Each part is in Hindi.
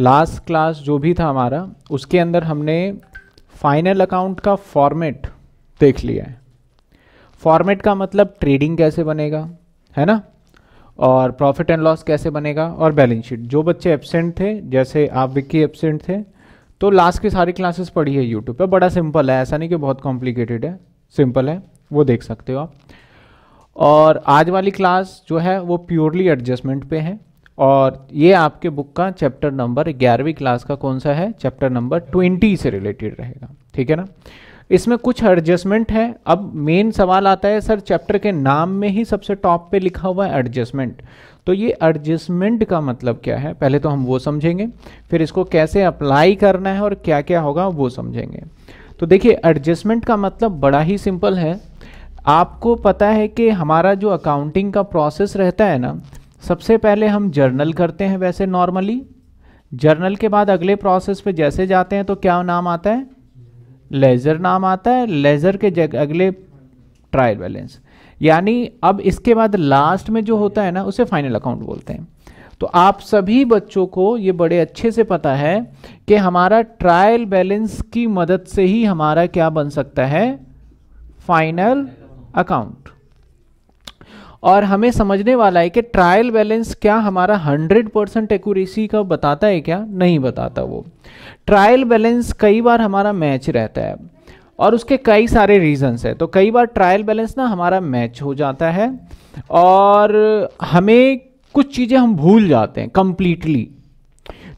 लास्ट क्लास जो भी था हमारा उसके अंदर हमने फाइनल अकाउंट का फॉर्मेट देख लिया है। फॉर्मेट का मतलब ट्रेडिंग कैसे बनेगा, है ना, और प्रॉफिट एंड लॉस कैसे बनेगा और बैलेंस शीट। जो बच्चे एब्सेंट थे, जैसे आप विक्की एब्सेंट थे, तो लास्ट की सारी क्लासेस पढ़ी है यूट्यूब पे। बड़ा सिंपल है, ऐसा नहीं कि बहुत कॉम्प्लिकेटेड है, सिंपल है, वो देख सकते हो आप। और आज वाली क्लास जो है वो प्योरली एडजस्टमेंट पे है और ये आपके बुक का चैप्टर नंबर 11वीं क्लास का कौन सा है, चैप्टर नंबर 20 से रिलेटेड रहेगा, ठीक है ना। इसमें कुछ एडजस्टमेंट है। अब मेन सवाल आता है, सर चैप्टर के नाम में ही सबसे टॉप पे लिखा हुआ है एडजस्टमेंट, तो ये एडजस्टमेंट का मतलब क्या है, पहले तो हम वो समझेंगे, फिर इसको कैसे अप्लाई करना है और क्या क्या होगा वो समझेंगे। तो देखिए, एडजस्टमेंट का मतलब बड़ा ही सिंपल है। आपको पता है कि हमारा जो अकाउंटिंग का प्रोसेस रहता है ना, सबसे पहले हम जर्नल करते हैं वैसे नॉर्मली। जर्नल के बाद अगले प्रोसेस पे जैसे जाते हैं तो क्या नाम आता है, लेजर नाम आता है। लेजर के अगले ट्रायल बैलेंस, यानी अब इसके बाद लास्ट में जो होता है ना उसे फाइनल अकाउंट बोलते हैं। तो आप सभी बच्चों को ये बड़े अच्छे से पता है कि हमारा ट्रायल बैलेंस की मदद से ही हमारा क्या बन सकता है, फाइनल अकाउंट। और हमें समझने वाला है कि ट्रायल बैलेंस क्या हमारा 100% एक्यूरेसी का बताता है क्या, नहीं बताता। वो ट्रायल बैलेंस कई बार हमारा मैच रहता है और उसके कई सारे रीजंस है। तो कई बार ट्रायल बैलेंस ना हमारा मैच हो जाता है और हमें कुछ चीज़ें हम भूल जाते हैं कंप्लीटली।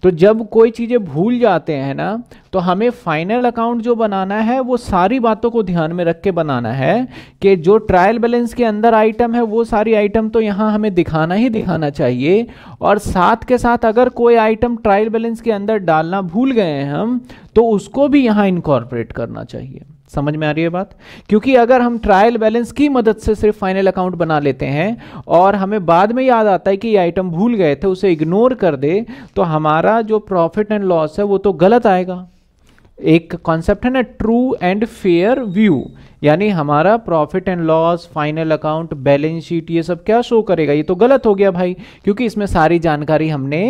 तो जब कोई चीज़ें भूल जाते हैं ना, तो हमें फाइनल अकाउंट जो बनाना है वो सारी बातों को ध्यान में रख के बनाना है कि जो ट्रायल बैलेंस के अंदर आइटम है वो सारी आइटम तो यहाँ हमें दिखाना ही दिखाना चाहिए। और साथ के साथ अगर कोई आइटम ट्रायल बैलेंस के अंदर डालना भूल गए हैं हम, तो उसको भी यहाँ इनकॉर्पोरेट करना चाहिए। समझ में आ रही है बात? क्योंकि अगर हम ट्रायल बैलेंस की मदद से सिर्फ फाइनल अकाउंट बना लेते हैं और हमें बाद में याद आता है कि ये आइटम भूल गए थे, उसे इग्नोर कर दे, तो हमारा जो प्रॉफिट एंड लॉस है वो तो गलत आएगा। एक कॉन्सेप्ट है ना, ट्रू एंड फेयर व्यू, यानी हमारा profit and loss, final account, balance sheet, ये सब क्या शो करेगा, ये तो गलत हो गया भाई, क्योंकि इसमें सारी जानकारी हमने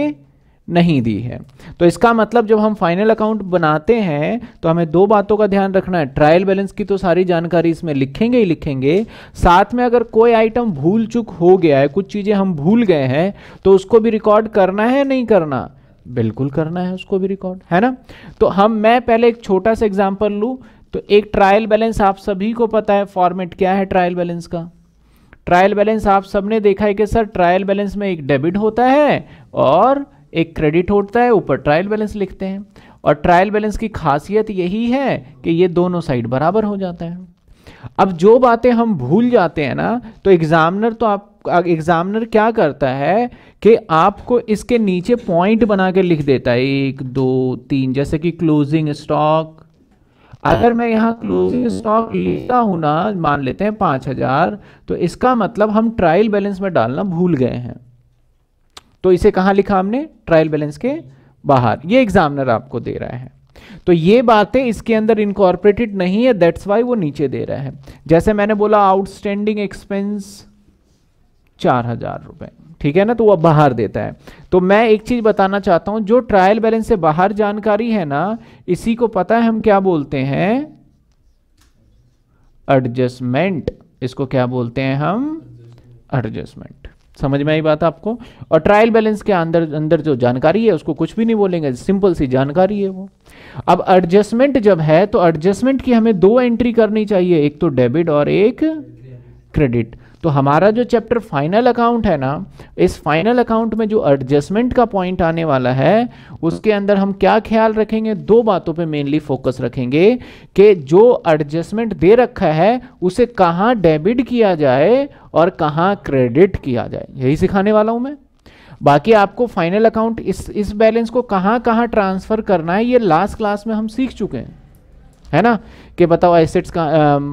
नहीं दी है। तो इसका मतलब जब हम फाइनल अकाउंट बनाते हैं तो हमें दो बातों का ध्यान रखना है। ट्रायल बैलेंस की तो सारी जानकारी इसमें लिखेंगे ही लिखेंगे, साथ में अगर कोई आइटम भूल चूक हो गया है, कुछ चीज़ें हम भूल गए हैं, तो उसको भी रिकॉर्ड करना है, नहीं करना, बिल्कुल करना है उसको भी रिकॉर्ड, है ना। तो मैं पहले एक छोटा सा एग्जाम्पल लूँ तो एक ट्रायल बैलेंस, आप सभी को पता है फॉर्मेट क्या है ट्रायल बैलेंस का। ट्रायल बैलेंस आप सबने देखा है कि सर ट्रायल बैलेंस में एक डेबिट होता है और एक क्रेडिट होता है, ऊपर ट्रायल बैलेंस लिखते हैं। और ट्रायल बैलेंस की खासियत यही है कि ये दोनों साइड बराबर हो जाता है। अब जो बातें हम भूल जाते हैं ना, तो एग्जामिनर क्या करता है कि आपको इसके नीचे पॉइंट बना के लिख देता है, 1 2 3, जैसे कि क्लोजिंग स्टॉक। अगर मैं यहाँ क्लोजिंग स्टॉक लिखता हूँ ना, मान लेते हैं 5000, तो इसका मतलब हम ट्रायल बैलेंस में डालना भूल गए हैं। तो इसे कहाँ लिखा हमने, ट्रायल बैलेंस के बाहर। ये एग्जामिनर आपको दे रहा है, तो ये बातें इसके अंदर इनकॉर्पोरेटेड नहीं है, दैट्स वाई वो नीचे दे रहा है। जैसे मैंने बोला आउटस्टैंडिंग एक्सपेंस 4000 रुपए, ठीक है ना, तो वह बाहर देता है। तो मैं एक चीज बताना चाहता हूं, जो ट्रायल बैलेंस से बाहर जानकारी है ना, इसी को पता है हम क्या बोलते हैं, एडजस्टमेंट। इसको क्या बोलते हैं हम, एडजस्टमेंट। समझ में आई बात आपको? और ट्रायल बैलेंस के अंदर जो जानकारी है उसको कुछ भी नहीं बोलेंगे, सिंपल सी जानकारी है वो। अब एडजस्टमेंट जब है तो एडजस्टमेंट की हमें दो एंट्री करनी चाहिए, एक तो डेबिट और एक क्रेडिट। तो हमारा जो चैप्टर फाइनल अकाउंट है ना, इस फाइनल अकाउंट में जो एडजस्टमेंट का पॉइंट आने वाला है उसके अंदर हम क्या ख्याल रखेंगे, दो बातों पे मेनली फोकस रखेंगे कि जो एडजस्टमेंट दे रखा है उसे कहाँ डेबिट किया जाए और कहाँ क्रेडिट किया जाए, यही सिखाने वाला हूँ मैं। बाकी आपको फाइनल अकाउंट इस बैलेंस को कहाँ कहाँ ट्रांसफर करना है ये लास्ट क्लास में हम सीख चुके हैं, है ना, कि बताओ एसेट्स का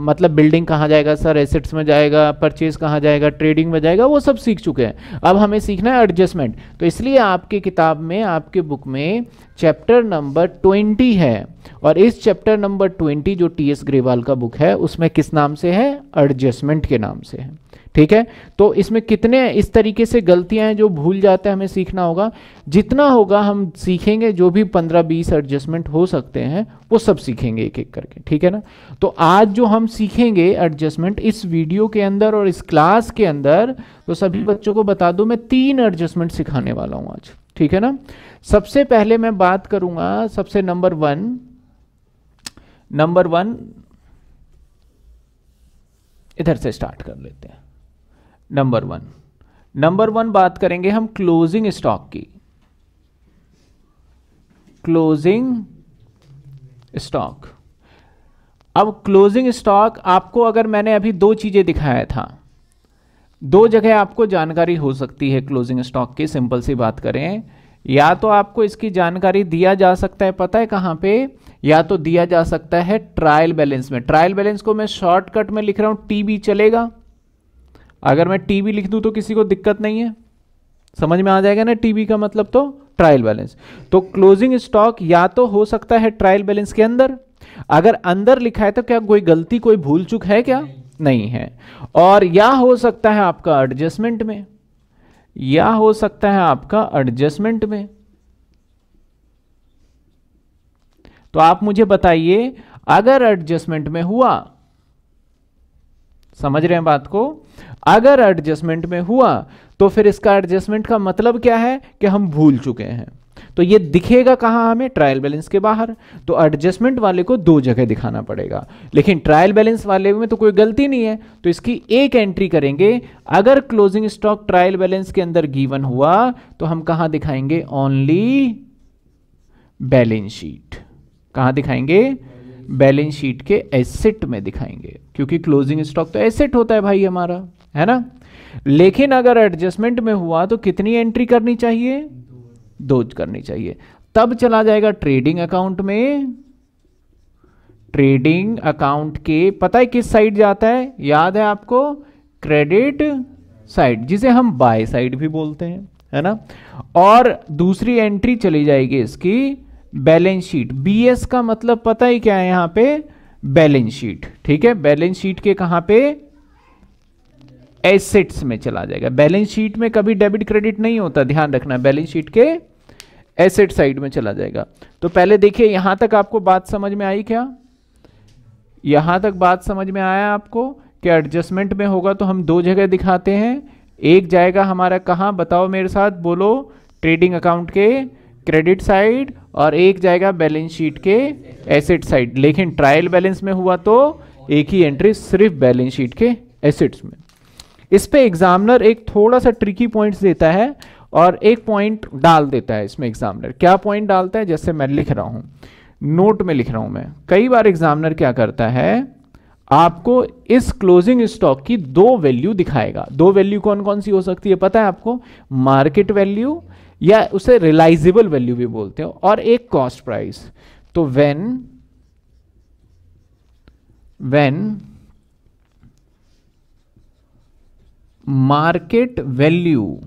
मतलब बिल्डिंग कहाँ जाएगा सर, एसेट्स में जाएगा, परचेज कहाँ जाएगा, ट्रेडिंग में जाएगा, वो सब सीख चुके हैं। अब हमें सीखना है एडजस्टमेंट। तो इसलिए आपकी किताब में, आपके बुक में चैप्टर नंबर 20 है, और इस चैप्टर नंबर 20 जो टी.एस. ग्रेवाल का बुक है उसमें किस नाम से है, एडजस्टमेंट के नाम से है। ठीक है, तो इसमें कितने इस तरीके से गलतियां हैं जो भूल जाते हैं, हमें सीखना होगा। जितना होगा हम सीखेंगे, जो भी 15-20 एडजस्टमेंट हो सकते हैं वो सब सीखेंगे एक एक करके। ठीक है ना, तो आज जो हम सीखेंगे एडजस्टमेंट इस वीडियो के अंदर और इस क्लास के अंदर, तो सभी बच्चों को बता दूं मैं 3 एडजस्टमेंट सिखाने वाला हूं आज। ठीक है ना, सबसे पहले मैं बात करूंगा सबसे नंबर वन इधर से स्टार्ट कर लेते हैं। नंबर वन बात करेंगे हम क्लोजिंग स्टॉक की। क्लोजिंग स्टॉक, अब क्लोजिंग स्टॉक आपको, अगर मैंने अभी 2 चीजें दिखाया था, 2 जगह आपको जानकारी हो सकती है क्लोजिंग स्टॉक की। सिंपल सी बात करें, या तो आपको इसकी जानकारी दिया जा सकता है, पता है कहाँ पे, या तो दिया जा सकता है ट्रायल बैलेंस में। ट्रायल बैलेंस को मैं शॉर्टकट में लिख रहा हूँ, टीबी चलेगा। अगर मैं टीबी लिख दूँ तो किसी को दिक्कत नहीं है, समझ में आ जाएगा ना टीबी का मतलब, तो ट्रायल बैलेंस। तो क्लोजिंग स्टॉक या तो हो सकता है ट्रायल बैलेंस के अंदर, अगर अंदर लिखा है तो क्या कोई गलती, कोई भूल चूक है क्या, नहीं है। और या हो सकता है आपका एडजस्टमेंट में, या हो सकता है आपका एडजस्टमेंट में। तो आप मुझे बताइए, अगर एडजस्टमेंट में हुआ, समझ रहे हैं बात को, अगर एडजस्टमेंट में हुआ तो फिर इसका एडजस्टमेंट का मतलब क्या है कि हम भूल चुके हैं। तो ये दिखेगा कहां हमें, ट्रायल बैलेंस के बाहर। तो एडजस्टमेंट वाले को 2 जगह दिखाना पड़ेगा, लेकिन ट्रायल बैलेंस वाले में तो कोई गलती नहीं है, तो इसकी 1 एंट्री करेंगे। अगर क्लोजिंग स्टॉक ट्रायल बैलेंस के अंदर गिवन हुआ तो हम कहां दिखाएंगे, ओनली बैलेंस शीट। कहां दिखाएंगे, बैलेंस शीट के एसेट में दिखाएंगे, क्योंकि क्लोजिंग स्टॉक तो एसेट होता है भाई हमारा, है ना। लेकिन अगर एडजस्टमेंट में हुआ तो कितनी एंट्री करनी चाहिए, 2 करनी चाहिए, तब चला जाएगा ट्रेडिंग अकाउंट में। ट्रेडिंग अकाउंट के पता है किस साइड जाता है, याद है आपको, क्रेडिट साइड, जिसे हम बाय साइड भी बोलते हैं, है ना। और दूसरी एंट्री चली जाएगी इसकी बैलेंस शीट, बीएस का मतलब पता ही क्या है यहां पे, बैलेंस शीट। ठीक है, बैलेंस शीट के कहां पे, एसेट्स में चला जाएगा। बैलेंस शीट में कभी डेबिट क्रेडिट नहीं होता, ध्यान रखना, बैलेंस शीट के एसेट साइड में चला जाएगा। तो पहले देखिए, यहां तक आपको बात समझ में आई क्या, यहां तक बात समझ में आया आपको कि एडजस्टमेंट में होगा तो हम 2 जगह दिखाते हैं, एक जाएगा हमारा कहां, बताओ मेरे साथ, बोलो, ट्रेडिंग अकाउंट के क्रेडिट साइड, और एक जाएगा बैलेंस शीट के एसेट साइड। लेकिन ट्रायल बैलेंस में हुआ तो 1 ही एंट्री, सिर्फ बैलेंस शीट के एसेट्स में। इस पे एग्जामिनर एक थोड़ा सा ट्रिकी पॉइंट्स देता है, और एक पॉइंट डाल देता है इसमें एग्जामिनर। क्या पॉइंट डालता है, जैसे मैं लिख रहा हूं, नोट में लिख रहा हूं मैं, कई बार एग्जामिनर क्या करता है, आपको इस क्लोजिंग स्टॉक की 2 वैल्यू दिखाएगा। 2 वैल्यू कौन कौन सी हो सकती है पता है आपको, मार्केट वैल्यू या उसे रियलाइजेबल वैल्यू भी बोलते हो, और एक कॉस्ट प्राइस। तो व्हेन मार्केट वैल्यू,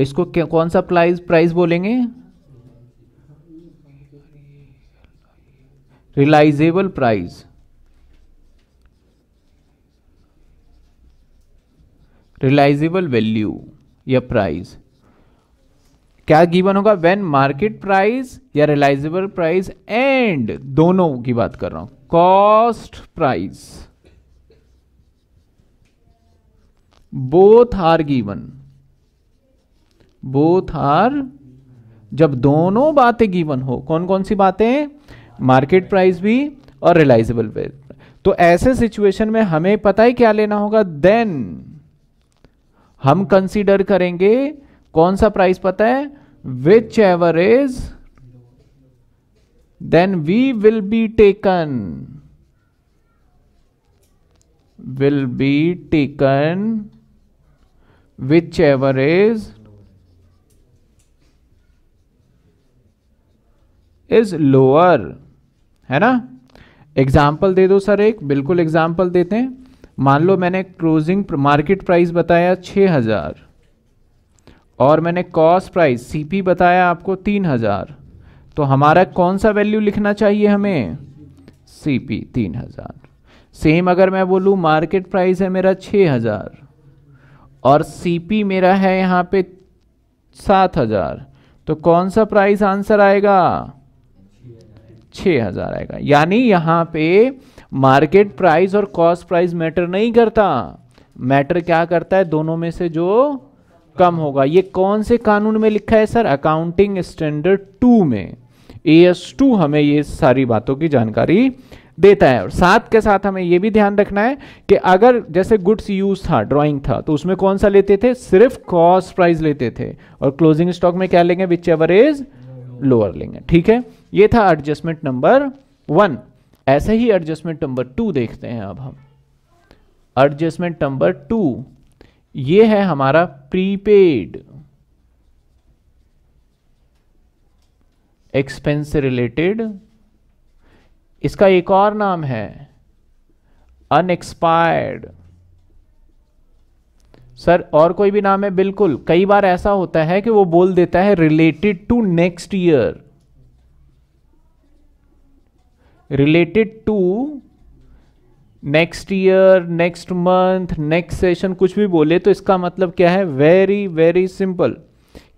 इसको कौन सा प्राइस बोलेंगे, रियलाइजेबल प्राइस, रियलाइजेबल वैल्यू या प्राइस, क्या गिवन होगा, व्हेन मार्केट प्राइस या रियलाइजेबल प्राइस एंड, दोनों की बात कर रहा हूं, cost price, both are given, both are, जब दोनों बातें गिवन हो, कौन कौन सी बातें, मार्केट प्राइस भी और रियलाइजेबल प्राइस, तो ऐसे सिचुएशन में हमें पता ही क्या लेना होगा, देन हम कंसीडर करेंगे कौन सा प्राइस पता है, whichever is, then we will be taken whichever is lower, है ना। एग्जाम्पल दे दो सर एक, बिल्कुल एग्जाम्पल देते हैं। मान लो मैंने क्लोजिंग मार्केट प्राइस बताया 6000 और मैंने कॉस्ट प्राइस सीपी बताया आपको 3000, तो हमारा कौन सा वैल्यू लिखना चाहिए हमें? सीपी 3000। सेम अगर मैं बोलूँ मार्केट प्राइस है मेरा 6000 और सीपी मेरा है यहाँ पे 7000, तो कौन सा प्राइस आंसर आएगा? 6000 आएगा। यानी यहाँ पे मार्केट प्राइस और कॉस्ट प्राइस मैटर नहीं करता, मैटर क्या करता है? दोनों में से जो कम होगा। ये कौन से कानून में लिखा है सर? अकाउंटिंग स्टैंडर्ड 2 में, AS2 हमें ये सारी बातों की जानकारी देता है। और साथ के साथ हमें ये भी ध्यान रखना है कि अगर जैसे गुड्स यूज था, ड्राइंग था, तो उसमें कौन सा लेते थे? सिर्फ कॉस्ट प्राइस लेते थे, और क्लोजिंग स्टॉक में क्या लेंगे? विच एवर इज लोअर लेंगे। ठीक है, ये था एडजस्टमेंट नंबर 1। ऐसे ही एडजस्टमेंट नंबर 2 देखते हैं अब हम। एडजस्टमेंट नंबर 2 ये है हमारा प्रीपेड एक्सपेंस से रिलेटेड। इसका एक और नाम है अनएक्सपायर्ड। सर और कोई भी नाम है? बिल्कुल, कई बार ऐसा होता है कि वो बोल देता है related to next year, related to next year, next month, next session, कुछ भी बोले। तो इसका मतलब क्या है? वेरी वेरी सिंपल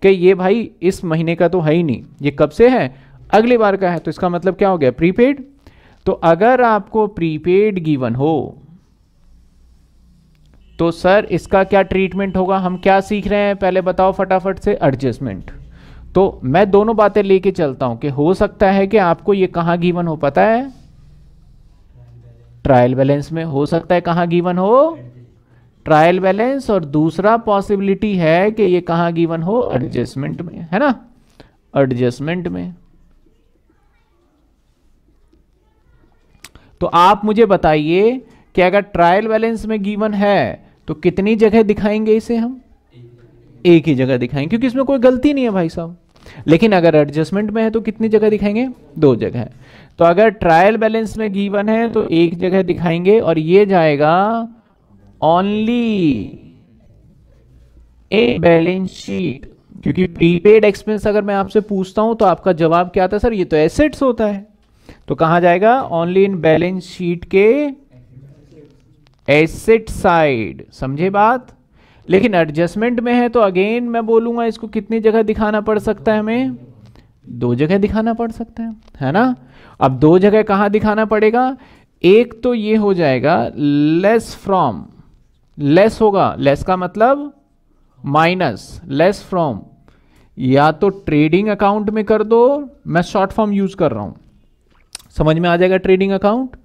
कि ये भाई इस महीने का तो है ही नहीं, ये कब से है? अगली बार का है। तो इसका मतलब क्या हो गया? प्रीपेड। तो अगर आपको प्रीपेड गिवन हो तो सर इसका क्या ट्रीटमेंट होगा? हम क्या सीख रहे हैं पहले बताओ फटाफट से। एडजस्टमेंट। तो मैं दोनों बातें लेके चलता हूं कि हो सकता है कि आपको ये कहां गिवन हो पता है? ट्रायल बैलेंस में। हो सकता है कहां गिवन हो? Trial balance. और दूसरा पॉसिबिलिटी है कि ये कहां गिवन हो? एडजस्टमेंट में, है ना? एडजस्टमेंट में। तो आप मुझे बताइए कि अगर ट्रायल बैलेंस में गिवन है तो कितनी जगह दिखाएंगे इसे हम? एक ही जगह दिखाएंगे, क्योंकि इसमें कोई गलती नहीं है भाई साहब। लेकिन अगर एडजस्टमेंट में है तो कितनी जगह दिखाएंगे? 2 जगह। तो अगर ट्रायल बैलेंस में गिवन है तो एक जगह दिखाएंगे और ये जाएगा ओनली ए बैलेंस शीट, क्योंकि प्रीपेड एक्सपेंस अगर मैं आपसे पूछता हूं तो आपका जवाब क्या आता है? सर ये तो एसेट्स होता है। तो कहां जाएगा? ओनली इन बैलेंस शीट के एसेट साइड। समझे बात? लेकिन एडजस्टमेंट में है तो अगेन मैं बोलूंगा इसको कितनी जगह दिखाना पड़ सकता है हमें? 2 जगह दिखाना पड़ सकता है ना? अब 2 जगह कहां दिखाना पड़ेगा? एक तो ये हो जाएगा लेस फ्रॉम, लेस होगा, लेस का मतलब माइनस, लेस फ्रॉम या तो ट्रेडिंग अकाउंट में कर दो, मैं शॉर्ट फॉर्म यूज कर रहा हूं, समझ में आ जाएगा ट्रेडिंग अकाउंट,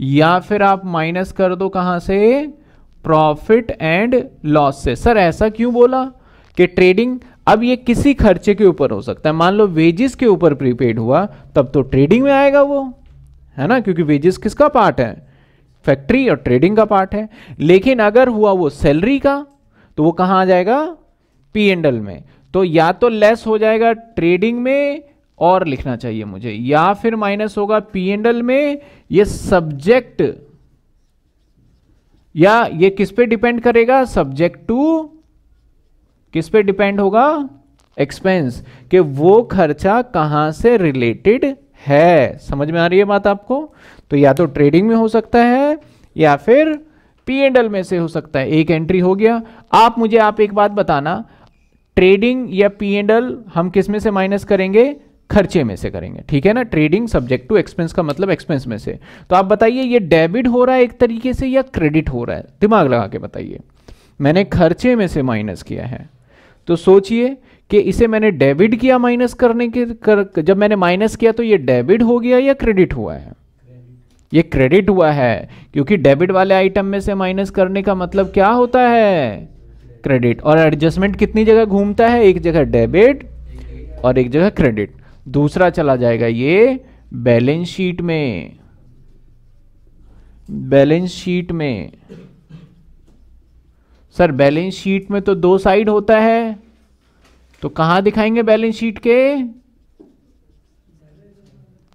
या फिर आप माइनस कर दो कहां से? प्रॉफिट एंड लॉस से। सर ऐसा क्यों बोला कि ट्रेडिंग? अब ये किसी खर्चे के ऊपर हो सकता है, मान लो वेजेस के ऊपर प्रीपेड हुआ तब तो ट्रेडिंग में आएगा वो, है ना? क्योंकि वेजेस किसका पार्ट है? फैक्ट्री और ट्रेडिंग का पार्ट है। लेकिन अगर हुआ वो सैलरी का तो वो कहां आ जाएगा? पी एंड एल में। तो या तो लेस हो जाएगा ट्रेडिंग में और लिखना चाहिए मुझे, या फिर माइनस होगा पी एंड एल में। ये सब्जेक्ट या ये किस पे डिपेंड करेगा? सब्जेक्ट टू किस पे डिपेंड होगा? एक्सपेंस, कि वो खर्चा कहां से रिलेटेड है। समझ में आ रही है बात आपको? तो या तो ट्रेडिंग में हो सकता है या फिर पी एंड एल में से हो सकता है। एक एंट्री हो गया। आप मुझे एक बात बताना, ट्रेडिंग या पी एंड एल हम किस में से माइनस करेंगे? खर्चे में से करेंगे, ठीक है ना? ट्रेडिंग सब्जेक्ट टू एक्सपेंस का मतलब एक्सपेंस में से। तो आप बताइए ये डेबिट हो रहा है एक तरीके से या क्रेडिट हो रहा है? दिमाग लगा के बताइए। मैंने खर्चे में से माइनस किया है, तो सोचिए कि इसे मैंने डेबिट किया माइनस करने के जब मैंने माइनस किया तो ये डेबिट हो गया या क्रेडिट हुआ है? ये क्रेडिट हुआ है, क्योंकि डेबिट वाले आइटम में से माइनस करने का मतलब क्या होता है? क्रेडिट। और एडजस्टमेंट कितनी जगह घूमता है? एक जगह डेबिट और एक जगह क्रेडिट। दूसरा चला जाएगा ये बैलेंस शीट में, बैलेंस शीट में। सर बैलेंस शीट में तो 2 साइड होता है, तो कहां दिखाएंगे? बैलेंस शीट के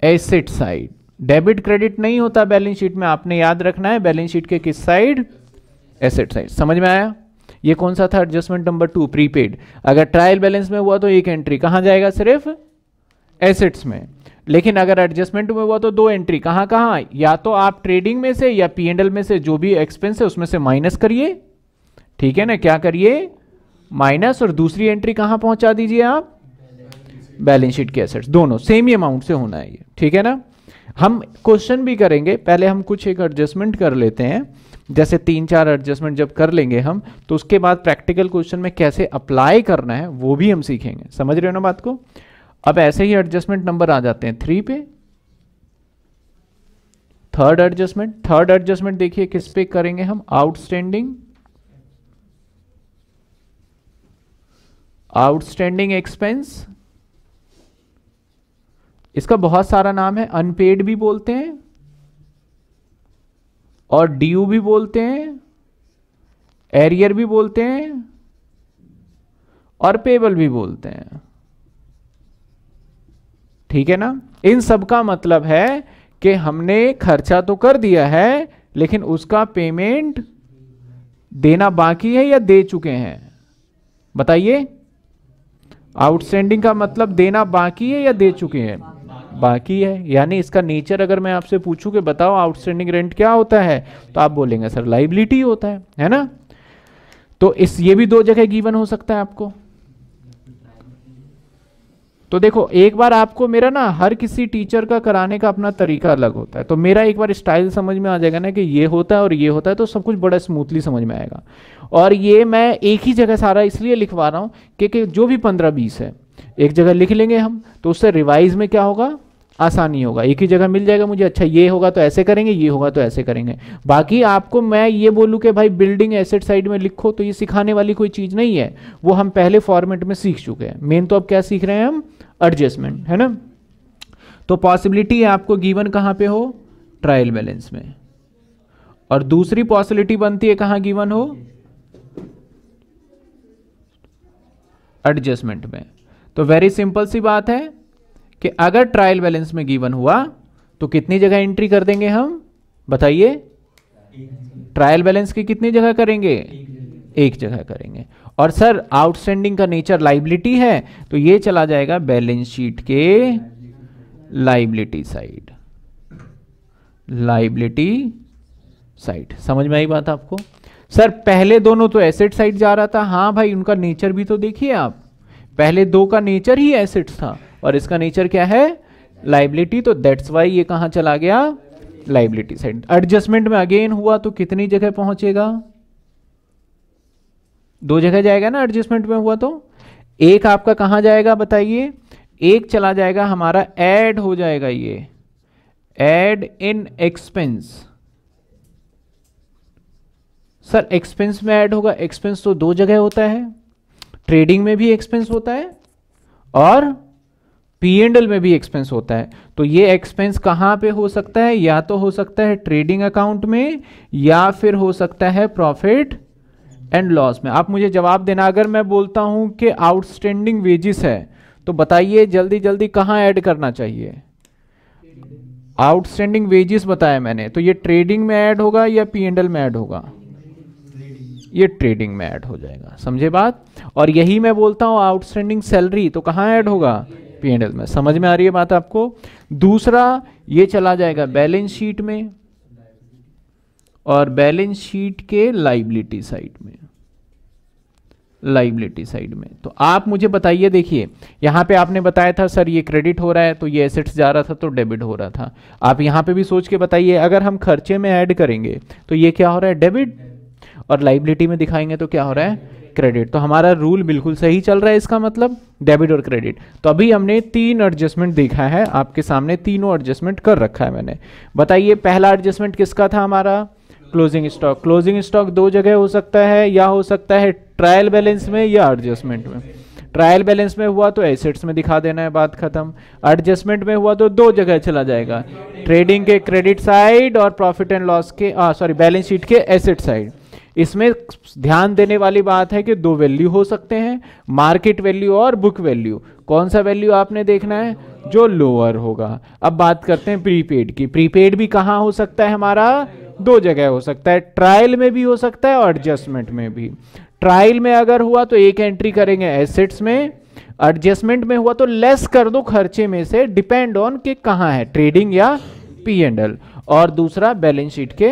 एसेट साइड। डेबिट क्रेडिट नहीं होता बैलेंस शीट में, आपने याद रखना है बैलेंस शीट के किस साइड, एसेट साइड। समझ में आया? ये कौन सा था एडजस्टमेंट नंबर 2, प्रीपेड। अगर ट्रायल बैलेंस में हुआ तो एक एंट्री कहां जाएगा, सिर्फ एसेट्स में। लेकिन अगर एडजस्टमेंट में हुआ तो दो एंट्री कहां कहां, या तो आप ट्रेडिंग में से या पीएनएल में से जो भी एक्सपेंस है उसमें से माइनस करिए, ठीक है ना, क्या करिए माइनस, और दूसरी एंट्री कहां पहुंचा दीजिए आप, बैलेंस शीट के एसेट्स। दोनों सेम ही अमाउंट से होना है ये, ठीक है ना। हम क्वेश्चन भी करेंगे, पहले हम कुछ एक एडजस्टमेंट कर लेते हैं, जैसे 3-4 एडजस्टमेंट जब कर लेंगे हम तो उसके बाद प्रैक्टिकल क्वेश्चन में कैसे अप्लाई करना है वो भी हम सीखेंगे। समझ रहे हो ना बात को? अब ऐसे ही एडजस्टमेंट नंबर आ जाते हैं 3 पे, थर्ड एडजस्टमेंट। थर्ड एडजस्टमेंट देखिए किस पे करेंगे हम, आउटस्टैंडिंग, आउटस्टैंडिंग एक्सपेंस। इसका बहुत सारा नाम है, अनपेड भी बोलते हैं और ड्यू भी बोलते हैं, एरियर भी बोलते हैं और पेबल भी बोलते हैं, ठीक है ना। इन सब का मतलब है कि हमने खर्चा तो कर दिया है लेकिन उसका पेमेंट देना बाकी है या दे चुके हैं, बताइए। आउटस्टैंडिंग का मतलब देना बाकी है या दे चुके हैं, बाकी है। यानी इसका नेचर अगर मैं आपसे पूछूं कि बताओ आउटस्टैंडिंग रेंट क्या होता है, तो आप बोलेंगे सर लायबिलिटी होता है, है ना। तो इस ये भी दो जगह गिवन हो सकता है आपको। तो देखो एक बार आपको मेरा ना, हर किसी टीचर का कराने का अपना तरीका अलग होता है, तो मेरा एक बार स्टाइल समझ में आ जाएगा ना कि ये होता है और ये होता है, तो सब कुछ बड़ा स्मूथली समझ में आएगा। और ये मैं एक ही जगह सारा इसलिए लिखवा रहा हूँ क्योंकि जो भी 15-20 है एक जगह लिख लेंगे हम, तो उससे रिवाइज में क्या होगा, आसानी होगा। एक ही जगह मिल जाएगा मुझे, अच्छा ये होगा तो ऐसे करेंगे, ये होगा तो ऐसे करेंगे। बाकी आपको मैं ये बोलूँ कि भाई बिल्डिंग एसेट साइड में लिखो, तो ये सिखाने वाली कोई चीज़ नहीं है, वो हम पहले फॉर्मेट में सीख चुके हैं। मेन तो अब क्या सीख रहे हैं हम, एडजस्टमेंट, है ना। तो पॉसिबिलिटी आपको गिवन कहाँ पे हो, ट्रायल बैलेंस में, और दूसरी पॉसिबिलिटी बनती है कहाँ गिवन हो, एडजस्टमेंट में। तो वेरी सिंपल सी बात है कि अगर ट्रायल बैलेंस में गिवन हुआ तो कितनी जगह एंट्री कर देंगे हम, बताइए। ट्रायल बैलेंस की कितनी जगह करेंगे, एक जगह करेंगे। और सर आउटस्टैंडिंग का नेचर लायबिलिटी है, तो ये चला जाएगा बैलेंस शीट के लायबिलिटी साइड, लायबिलिटी साइड। समझ में आई बात आपको? सर पहले दोनों तो एसेट साइड जा रहा था, हाँ भाई उनका नेचर भी तो देखिए आप, पहले दो का नेचर ही एसेट्स था और इसका नेचर क्या है, लायबिलिटी, तो दैट्स वाई ये कहाँ चला गया, लायबिलिटी साइड। एडजस्टमेंट में अगेन हुआ तो कितनी जगह पहुंचेगा, दो जगह जाएगा ना एडजस्टमेंट में हुआ तो। एक आपका कहाँ जाएगा बताइए, एक चला जाएगा हमारा, ऐड हो जाएगा ये, add in expense. Sir expense में ऐड होगा, एक्सपेंस तो दो जगह होता है, ट्रेडिंग में भी एक्सपेंस होता है और पी&एल में भी एक्सपेंस होता है। तो ये एक्सपेंस कहाँ पे हो सकता है, या तो हो सकता है ट्रेडिंग अकाउंट में या फिर हो सकता है प्रॉफिट एंड लॉस में। आप मुझे जवाब देना, अगर मैं बोलता हूं कि आउटस्टैंडिंग वेजेस है तो बताइए जल्दी जल्दी कहाँ ऐड करना चाहिए, आउटस्टैंडिंग वेजेस बताया मैंने, तो ये ट्रेडिंग में ऐड होगा या पी&एल में ऐड होगा, ये ट्रेडिंग में ऐड हो जाएगा, समझे बात। और यही मैं बोलता हूँ आउटस्टैंडिंग सैलरी, तो कहाँ ऐड होगा, पी&एल में। समझ में आ रही है बात आपको? दूसरा ये चला जाएगा बैलेंस शीट में और बैलेंस शीट के लायबिलिटी साइड में, लायबिलिटी साइड में। तो आप मुझे बताइए, देखिए यहाँ पे आपने बताया था सर ये क्रेडिट हो रहा है तो ये एसेट्स जा रहा था तो डेबिट हो रहा था। आप यहाँ पे भी सोच के बताइए, अगर हम खर्चे में ऐड करेंगे तो ये क्या हो रहा है, डेबिट, और लायबिलिटी में दिखाएंगे तो क्या हो रहा है, क्रेडिट। तो हमारा रूल बिल्कुल सही चल रहा है, इसका मतलब डेबिट और क्रेडिट। तो अभी हमने 3 एडजस्टमेंट देखा है, आपके सामने तीनों एडजस्टमेंट कर रखा है मैंने। बताइए पहला एडजस्टमेंट किसका था हमारा, क्लोजिंग स्टॉक। क्लोजिंग स्टॉक दो जगह हो सकता है, या हो सकता है ट्रायल बैलेंस में या एडजस्टमेंट में। ट्रायल बैलेंस में हुआ तो एसेट्स में दिखा देना है, बात खत्म। एडजस्टमेंट में हुआ तो दो जगह चला जाएगा, ट्रेडिंग के क्रेडिट साइड और प्रॉफिट एंड लॉस के बैलेंस शीट के एसेट साइड। इसमें ध्यान देने वाली बात है कि दो वैल्यू हो सकते हैं, मार्केट वैल्यू और बुक वैल्यू। कौन सा वैल्यू आपने देखना है, जो लोअर होगा। अब बात करते हैं प्रीपेड की। प्रीपेड भी कहाँ हो सकता है हमारा? दो जगह हो सकता है, ट्रायल में भी हो सकता है और एडजस्टमेंट में भी। ट्रायल में अगर हुआ तो एक एंट्री करेंगे एसेट्स में, एडजस्टमेंट में हुआ तो लेस कर दो खर्चे में से, डिपेंड ऑन कि कहाँ है, ट्रेडिंग या P&L, और दूसरा बैलेंस शीट के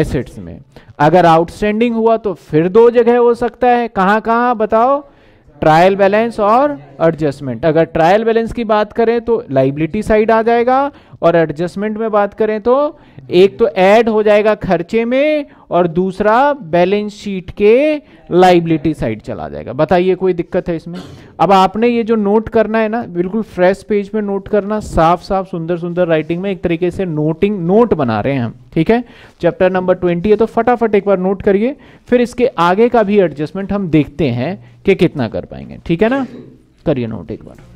एसेट्स में। अगर आउटस्टैंडिंग हुआ तो फिर दो जगह हो सकता है, कहाँ कहाँ बताओ? ट्रायल बैलेंस और एडजस्टमेंट। अगर ट्रायल बैलेंस की बात करें तो लाइबिलिटी साइड आ जाएगा, और एडजस्टमेंट में बात करें तो एक तो ऐड हो जाएगा खर्चे में और दूसरा बैलेंस शीट के लाइबिलिटी साइड चला जाएगा। बताइए कोई दिक्कत है इसमें? अब आपने ये जो नोट करना है ना, बिल्कुल फ्रेश पेज पे नोट करना, साफ साफ सुंदर सुंदर राइटिंग में, एक तरीके से नोट बना रहे हैं हम, ठीक है। चैप्टर नंबर 20 है तो फटाफट एक बार नोट करिए, फिर इसके आगे का भी एडजस्टमेंट हम देखते हैं कि कितना कर पाएंगे, ठीक है ना। करिए नोट एक बार।